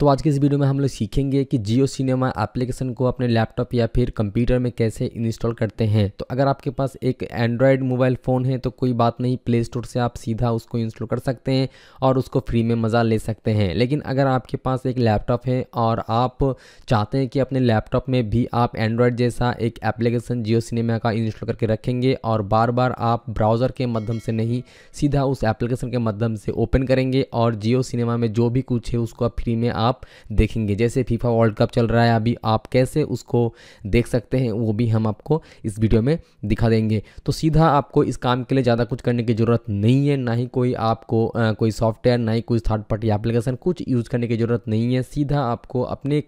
तो आज के इस वीडियो में हम लोग सीखेंगे कि जियो सिनेमा एप्लीकेशन को अपने लैपटॉप या फिर कंप्यूटर में कैसे इंस्टॉल करते हैं। तो अगर आपके पास एक एंड्रॉयड मोबाइल फ़ोन है तो कोई बात नहीं, प्ले स्टोर से आप सीधा उसको इंस्टॉल कर सकते हैं और उसको फ्री में मज़ा ले सकते हैं। लेकिन अगर आपके पास एक लैपटॉप है और आप चाहते हैं कि अपने लैपटॉप में भी आप एंड्रॉयड जैसा एक एप्लीकेशन जियो सिनेमा का इंस्टॉल करके रखेंगे और बार बार आप ब्राउज़र के माध्यम से नहीं, सीधा उस एप्लीकेशन के माध्यम से ओपन करेंगे और जियो सिनेमा में जो भी कुछ है उसको आप फ्री में आप देखेंगे। जैसे फीफा वर्ल्ड कप चल रहा है अभी, आप कैसे उसको देख सकते हैं वो भी हम आपको इस वीडियो में दिखा देंगे। तो सीधा आपको इस काम के लिए ज़्यादा कुछ करने की ज़रूरत नहीं है, ना ही कोई आपको कोई सॉफ्टवेयर, ना ही कोई थर्ड पार्टी एप्लीकेशन कुछ यूज़ करने की ज़रूरत नहीं है। सीधा आपको अपने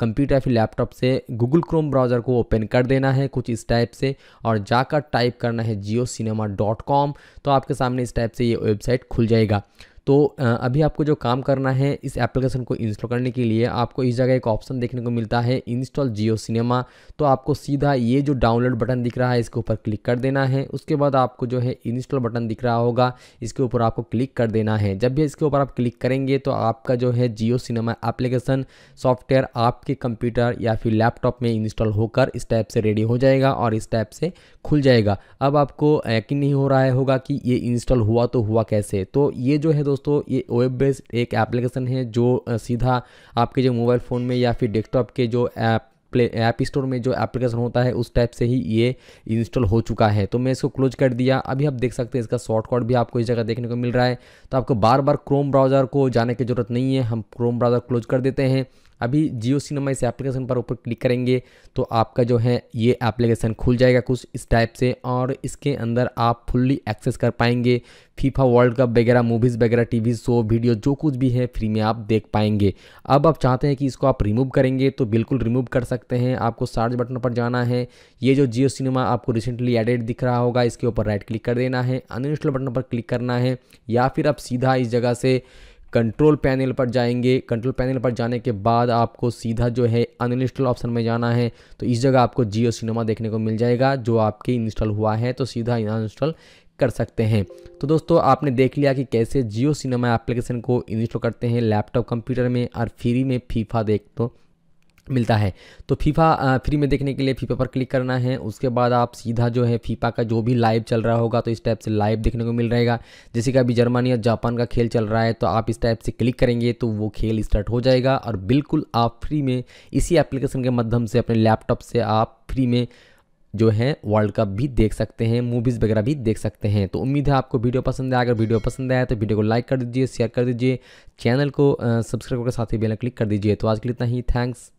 कंप्यूटर या फिर लैपटॉप से गूगल क्रोम ब्राउज़र को ओपन कर देना है कुछ इस टाइप से और जाकर टाइप करना है JioCinema.com। तो आपके सामने इस टाइप से ये वेबसाइट खुल जाएगा। तो अभी आपको जो काम करना है इस एप्लीकेशन को इंस्टॉल करने के लिए, आपको इस जगह एक ऑप्शन देखने को मिलता है इंस्टॉल जियो सिनेमा। तो आपको सीधा ये जो डाउनलोड बटन दिख रहा है इसके ऊपर क्लिक कर देना है। उसके बाद आपको जो है इंस्टॉल बटन दिख रहा होगा, इसके ऊपर आपको क्लिक कर देना है। जब भी इसके ऊपर आप क्लिक करेंगे तो आपका जो है जियो सिनेमा एप्लीकेशन सॉफ्टवेयर आपके कंप्यूटर या फिर लैपटॉप में इंस्टॉल होकर इस टाइप से रेडी हो जाएगा और इस टाइप से खुल जाएगा। अब आपको यकीन नहीं हो रहा होगा कि ये इंस्टॉल हुआ तो हुआ कैसे। तो ये जो है दोस्तों, ये वेब बेस्ड एक एप्लीकेशन है जो सीधा आपके जो मोबाइल फ़ोन में या फिर डेस्कटॉप के जो ऐप स्टोर में जो एप्लीकेशन होता है उस टाइप से ही ये इंस्टॉल हो चुका है। तो मैं इसको क्लोज कर दिया। अभी आप देख सकते हैं इसका शॉर्टकट भी आपको इस जगह देखने को मिल रहा है। तो आपको बार बार क्रोम ब्राउज़र को जाने की ज़रूरत नहीं है, हम क्रोम ब्राउज़र क्लोज कर देते हैं। अभी जियो सिनेमा इस एप्लीकेशन पर ऊपर क्लिक करेंगे तो आपका जो है ये एप्लीकेशन खुल जाएगा कुछ इस टाइप से और इसके अंदर आप फुल्ली एक्सेस कर पाएंगे फीफा वर्ल्ड कप वगैरह, मूवीज़ वगैरह, टीवी शो, वीडियो जो कुछ भी है फ्री में आप देख पाएंगे। अब आप चाहते हैं कि इसको आप रिमूव करेंगे तो बिल्कुल रिमूव कर सकते हैं। आपको सर्च बटन पर जाना है, ये जो जियो सिनेमा आपको रिसेंटली एडेड दिख रहा होगा इसके ऊपर राइट क्लिक कर देना है, अनइंस्टॉल बटन पर क्लिक करना है या फिर आप सीधा इस जगह से कंट्रोल पैनल पर जाएंगे। कंट्रोल पैनल पर जाने के बाद आपको सीधा जो है अनइंस्टॉल ऑप्शन में जाना है। तो इस जगह आपको जियो सिनेमा देखने को मिल जाएगा जो आपके इंस्टॉल हुआ है, तो सीधा अनइंस्टॉल कर सकते हैं। तो दोस्तों आपने देख लिया कि कैसे जियो सिनेमा एप्लीकेशन को इंस्टॉल करते हैं लैपटॉप कंप्यूटर में और फ्री में फीफा देख तो मिलता है। तो फीफा फ्री में देखने के लिए फीफा पर क्लिक करना है। उसके बाद आप सीधा जो है फीफा का जो भी लाइव चल रहा होगा तो इस टाइप से लाइव देखने को मिल रहेगा। जैसे कि अभी जर्मनी और जापान का खेल चल रहा है तो आप इस टाइप से क्लिक करेंगे तो वो खेल स्टार्ट हो जाएगा और बिल्कुल आप फ्री में इसी एप्लीकेशन के माध्यम से अपने लैपटॉप से आप फ्री में जो है वर्ल्ड कप भी देख सकते हैं, मूवीज़ वगैरह भी देख सकते हैं। तो उम्मीद है आपको वीडियो पसंद आया। अगर वीडियो पसंद आया तो वीडियो को लाइक कर दीजिए, शेयर कर दीजिए, चैनल को सब्सक्राइब करके साथ ही बेल आइकन क्लिक कर दीजिए। तो आज के लिए इतना ही। थैंक्स।